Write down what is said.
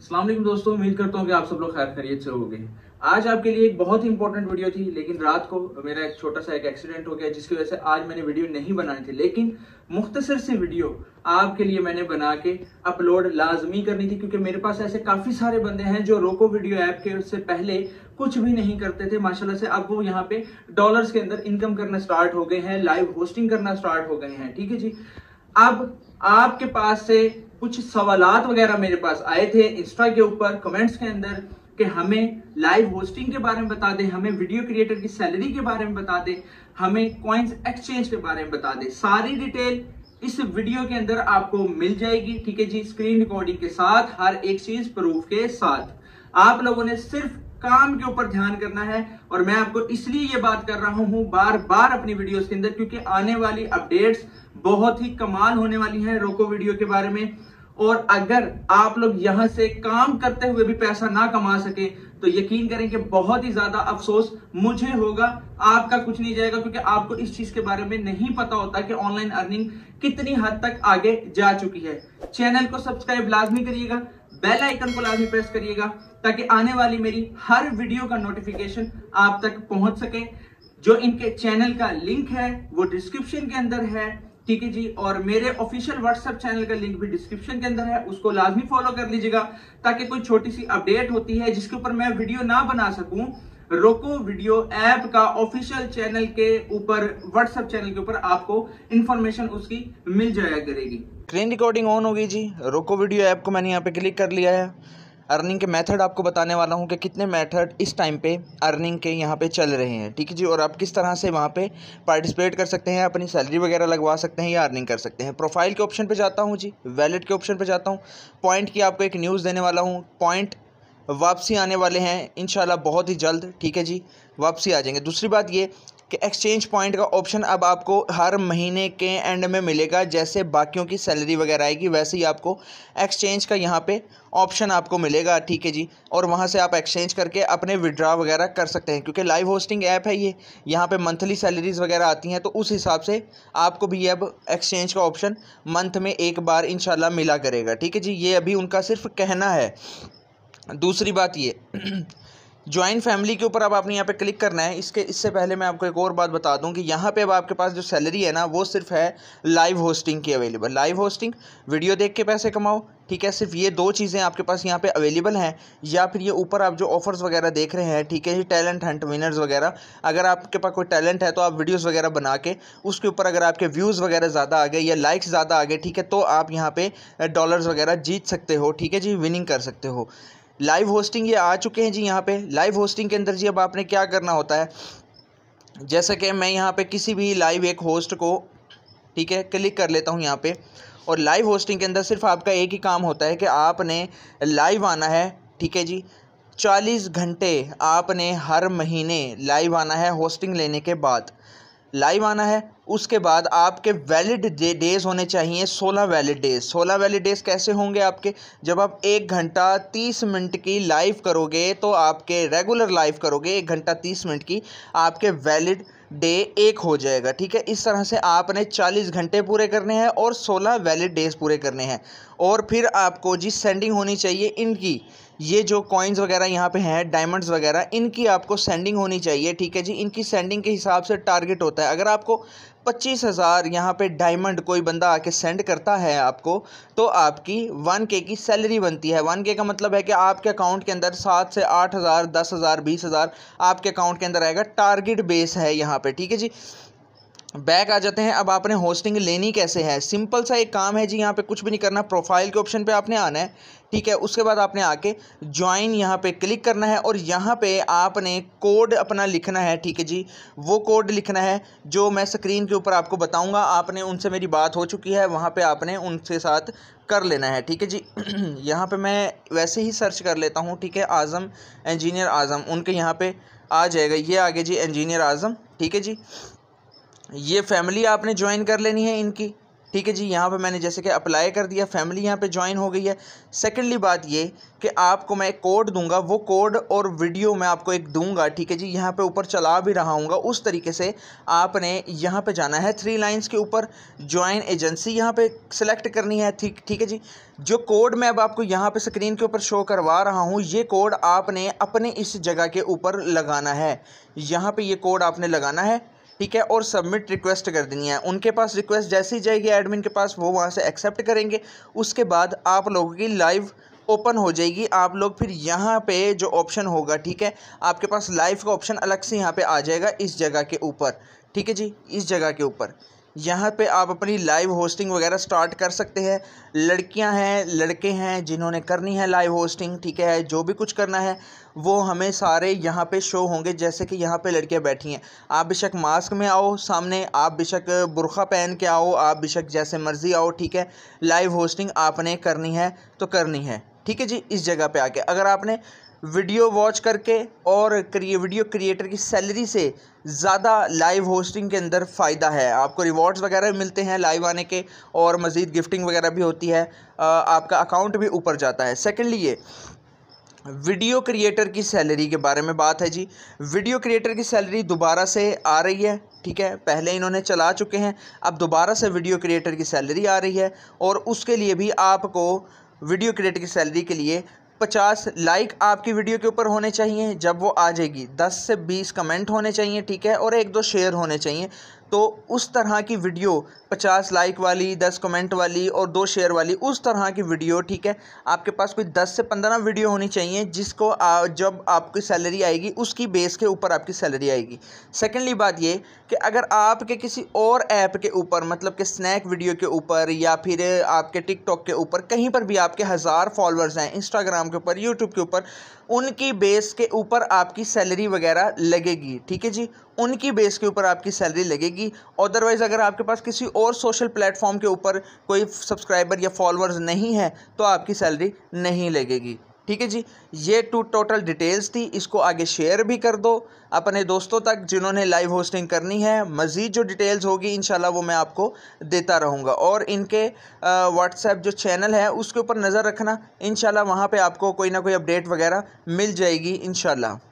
अस्सलाम वालेकुम दोस्तों, उम्मीद करता हूँ कि आप सब लोग खैर खैरियत से होंगे। आज आपके लिए एक बहुत ही इंपॉर्टेंट वीडियो थी, लेकिन रात को मेरा एक छोटा सा एक एक्सीडेंट हो गया जिसकी वजह से आज मैंने वीडियो नहीं बनानी थी, लेकिन मुख्तसर से वीडियो आपके लिए मैंने बना के अपलोड लाजमी करनी थी, क्योंकि मेरे पास ऐसे काफ़ी सारे बंदे हैं जो रोको वीडियो ऐप के उससे पहले कुछ भी नहीं करते थे। माशाल्लाह से अब वो यहाँ पे डॉलर्स के अंदर इनकम करना स्टार्ट हो गए हैं, लाइव होस्टिंग करना स्टार्ट हो गए हैं। ठीक है जी, अब आपके पास से कुछ सवालात वगैरह मेरे पास आए थे इंस्टा के ऊपर कमेंट्स के अंदर कि हमें लाइव होस्टिंग के बारे में बता दें, हमें वीडियो क्रिएटर की सैलरी के बारे में बता दें, हमें कॉइन्स एक्सचेंज के बारे में बता दें। सारी डिटेल इस वीडियो के अंदर आपको मिल जाएगी। ठीक है जी, स्क्रीन रिकॉर्डिंग के साथ, हर एक चीज प्रूफ के साथ। आप लोगों ने सिर्फ काम के ऊपर ध्यान करना है, और मैं आपको इसलिए ये बात कर रहा हूँ बार बार अपनी वीडियोस के अंदर, क्योंकि आने वाली अपडेट्स बहुत ही कमाल होने वाली हैं रोको वीडियो के बारे में। और अगर आप लोग यहाँ से काम करते हुए भी पैसा ना कमा सके तो यकीन करें कि बहुत ही ज्यादा अफसोस मुझे होगा, आपका कुछ नहीं जाएगा, क्योंकि आपको इस चीज के बारे में नहीं पता होता कि ऑनलाइन अर्निंग कितनी हद तक आगे जा चुकी है। चैनल को सब्सक्राइब लाजमी करिएगा, बेल आइकन को लाजमी प्रेस करिएगा, ताकि आने वाली मेरी हर वीडियो का नोटिफिकेशन आप तक पहुंच सके। जो इनके चैनल का लिंक है वो डिस्क्रिप्शन के अंदर है। ठीक है जी, और मेरे ऑफिशियल व्हाट्सएप चैनल का लिंक भी डिस्क्रिप्शन के अंदर है, उसको लाजमी फॉलो कर लीजिएगा, ताकि कोई छोटी सी अपडेट होती है जिसके ऊपर मैं वीडियो ना बना सकूं, रोको वीडियो ऐप का ऑफिशियल चैनल के ऊपर, व्हाट्सएप चैनल के ऊपर आपको इन्फॉर्मेशन उसकी मिल जाया करेगी। स्क्रीन रिकॉर्डिंग ऑन हो गई जी, रोको वीडियो ऐप को मैंने यहाँ पे क्लिक कर लिया है। अर्निंग के मेथड आपको बताने वाला हूँ कि कितने मेथड इस टाइम पे अर्निंग के यहाँ पे चल रहे हैं। ठीक है जी, और आप किस तरह से वहाँ पे पार्टिसिपेट कर सकते हैं, अपनी सैलरी वगैरह लगवा सकते हैं या अर्निंग कर सकते हैं। प्रोफाइल के ऑप्शन पे जाता हूँ जी, वैलेट के ऑप्शन पे जाता हूँ। पॉइंट की आपको एक न्यूज़ देने वाला हूँ, पॉइंट वापसी आने वाले हैं इंशाल्लाह बहुत ही जल्द। ठीक है जी, वापसी आ जाएंगे। दूसरी बात ये कि एक्सचेंज पॉइंट का ऑप्शन अब आपको हर महीने के एंड में मिलेगा, जैसे बाकियों की सैलरी वगैरह आएगी वैसे ही आपको एक्सचेंज का यहाँ पे ऑप्शन आपको मिलेगा। ठीक है जी, और वहाँ से आप एक्सचेंज करके अपने विड्रॉ वगैरह कर सकते हैं, क्योंकि लाइव होस्टिंग ऐप है ये, यहाँ पे मंथली सैलरीज़ वगैरह आती हैं, तो उस हिसाब से आपको भी अब एक्सचेंज का ऑप्शन मंथ में एक बार इंशाल्लाह मिला करेगा। ठीक है जी, ये अभी उनका सिर्फ कहना है। दूसरी बात ये ज्वाइन फैमिली के ऊपर अब आपने यहाँ पे क्लिक करना है। इससे पहले मैं आपको एक और बात बता दूँ कि यहाँ पे अब आपके पास जो सैलरी है ना वो सिर्फ है लाइव होस्टिंग की अवेलेबल। लाइव होस्टिंग, वीडियो देख के पैसे कमाओ, ठीक है, सिर्फ ये दो चीज़ें आपके पास यहाँ पे अवेलेबल हैं। या फिर ये ऊपर आप जो ऑफर्स वगैरह देख रहे हैं, ठीक है जी, टैलेंट हंट विनर्स वगैरह, अगर आपके पास कोई टैलेंट है तो आप वीडियोस वगैरह बना के उसके ऊपर अगर आपके व्यूज़ वगैरह ज़्यादा आ गए या लाइक्स ज़्यादा आ गए, ठीक है, तो आप यहाँ पर डॉलर्स वगैरह जीत सकते हो। ठीक है जी, विनिंग कर सकते हो। लाइव होस्टिंग ये आ चुके हैं जी, यहाँ पे लाइव होस्टिंग के अंदर जी अब आपने क्या करना होता है, जैसे कि मैं यहाँ पे किसी भी लाइव एक होस्ट को, ठीक है, क्लिक कर लेता हूँ यहाँ पे। और लाइव होस्टिंग के अंदर सिर्फ आपका एक ही काम होता है कि आपने लाइव आना है। ठीक है जी, 40 घंटे आपने हर महीने लाइव आना है, होस्टिंग लेने के बाद लाइव आना है। उसके बाद आपके वैलिड डेज होने चाहिए 16 वैलिड डेज। 16 वैलिड डेज कैसे होंगे आपके? जब आप 1 घंटा 30 मिनट की लाइव करोगे तो आपके रेगुलर लाइव करोगे 1 घंटा 30 मिनट की, आपके वैलिड डे 1 हो जाएगा। ठीक है, इस तरह से आपने 40 घंटे पूरे करने हैं और 16 वैलिड डेज पूरे करने हैं। और फिर आपको जी सेंडिंग होनी चाहिए इनकी, ये जो कॉइन्स वगैरह यहाँ पे हैं, डायमंड्स वगैरह, इनकी आपको सेंडिंग होनी चाहिए। ठीक है जी, इनकी सेंडिंग के हिसाब से टारगेट होता है। अगर आपको 25,000 यहाँ पे डायमंड कोई बंदा आके सेंड करता है आपको, तो आपकी 1K की सैलरी बनती है। 1K का मतलब है कि आपके अकाउंट के अंदर 7 से 8 हज़ार, 10,000, 20,000 आपके अकाउंट के अंदर आएगा। टारगेट बेस है यहाँ पे। ठीक है जी, बैक आ जाते हैं। अब आपने होस्टिंग लेनी कैसे है? सिंपल सा एक काम है जी, यहाँ पे कुछ भी नहीं करना, प्रोफाइल के ऑप्शन पे आपने आना है। ठीक है, उसके बाद आपने आके ज्वाइन यहाँ पे क्लिक करना है और यहाँ पे आपने कोड अपना लिखना है। ठीक है जी, वो कोड लिखना है जो मैं स्क्रीन के ऊपर आपको बताऊँगा। आपने उनसे, मेरी बात हो चुकी है वहाँ पर, आपने उनसे साथ कर लेना है। ठीक है जी, यहाँ पर मैं वैसे ही सर्च कर लेता हूँ। ठीक है, आजम इंजीनियर आजम, उनके यहाँ पर आ जाएगा। ये आगे जी इंजीनियर आजम। ठीक है जी, ये फैमिली आपने ज्वाइन कर लेनी है इनकी। ठीक है जी। यहाँ पे मैंने जैसे कि अप्लाई कर दिया, फैमिली यहाँ पे ज्वाइन हो गई है। सेकंडली बात ये कि आपको मैं एक कोड दूंगा, वो कोड और वीडियो मैं आपको एक दूंगा, ठीक है जी। यहाँ पे ऊपर चला भी रहा हूँगा उस तरीके से। आपने यहाँ पे जाना है 3 लाइन्स के ऊपर, ज्वाइन एजेंसी यहाँ पे सिलेक्ट करनी है, ठीक है जी। जो कोड मैं अब आपको यहाँ पर स्क्रीन के ऊपर शो करवा रहा हूँ, ये कोड आपने अपने इस जगह के ऊपर लगाना है, यहाँ पर ये कोड आपने लगाना है, ठीक है। और सबमिट रिक्वेस्ट कर देनी है। उनके पास रिक्वेस्ट जैसे ही जाएगी एडमिन के पास, वो वहाँ से एक्सेप्ट करेंगे। उसके बाद आप लोगों की लाइव ओपन हो जाएगी। आप लोग फिर यहाँ पे जो ऑप्शन होगा, ठीक है, आपके पास लाइव का ऑप्शन अलग से यहाँ पे आ जाएगा इस जगह के ऊपर, ठीक है जी। इस जगह के ऊपर यहाँ पे आप अपनी लाइव होस्टिंग वगैरह स्टार्ट कर सकते हैं। लड़कियां हैं, लड़के हैं, जिन्होंने करनी है लाइव होस्टिंग, ठीक है, जो भी कुछ करना है वो हमें सारे यहाँ पे शो होंगे। जैसे कि यहाँ पे लड़कियां बैठी हैं, आप बेशक मास्क में आओ सामने, आप बेशक बुर्खा पहन के आओ, आप बेशक जैसे मर्जी आओ, ठीक है। लाइव होस्टिंग आपने करनी है तो करनी है, ठीक है जी। इस जगह पर आके अगर आपने वीडियो वॉच करके और वीडियो क्रिएटर की सैलरी से ज़्यादा लाइव होस्टिंग के अंदर फ़ायदा है, आपको रिवॉर्ड्स वगैरह मिलते हैं लाइव आने के, और मज़ीद गिफ्टिंग वगैरह भी होती है, आपका अकाउंट भी ऊपर जाता है। सेकंडली ये वीडियो क्रिएटर की सैलरी के बारे में बात है जी। वीडियो क्रिएटर की सैलरी दोबारा से आ रही है, ठीक है, पहले इन्होंने चला चुके हैं, अब दोबारा से वीडियो क्रिएटर की सैलरी आ रही है। और उसके लिए भी आपको वीडियो क्रिएटर की सैलरी के लिए 50 लाइक आपकी वीडियो के ऊपर होने चाहिए जब वो आ जाएगी, 10 से 20 कमेंट होने चाहिए, ठीक है, और 1-2 शेयर होने चाहिए। तो उस तरह की वीडियो 50 लाइक वाली, 10 कमेंट वाली और 2 शेयर वाली, उस तरह की वीडियो, ठीक है, आपके पास कोई 10 से 15 वीडियो होनी चाहिए, जिसको जब आपकी सैलरी आएगी उसकी बेस के ऊपर आपकी सैलरी आएगी। सेकंडली बात ये कि अगर आपके किसी और ऐप के ऊपर, मतलब कि स्नैक वीडियो के ऊपर या फिर आपके टिकटॉक के ऊपर, कहीं पर भी आपके 1000 फॉलोअर्स हैं, इंस्टाग्राम के ऊपर, यूट्यूब के ऊपर, उनकी बेस के ऊपर आपकी सैलरी वगैरह लगेगी, ठीक है जी। उनकी बेस के ऊपर आपकी सैलरी लगेगी। अदरवाइज़ अगर आपके पास किसी और सोशल प्लेटफॉर्म के ऊपर कोई सब्सक्राइबर या फॉलोअर्स नहीं है तो आपकी सैलरी नहीं लगेगी, ठीक है जी। ये टोटल डिटेल्स थी, इसको आगे शेयर भी कर दो अपने दोस्तों तक जिन्होंने लाइव होस्टिंग करनी है। मज़ीद जो डिटेल्स होगी इंशाल्लाह वो मैं आपको देता रहूँगा। और इनके व्हाट्सएप जो चैनल है उसके ऊपर नज़र रखना, इंशाल्लाह वहाँ पे आपको कोई ना कोई अपडेट वगैरह मिल जाएगी इंशाल्लाह।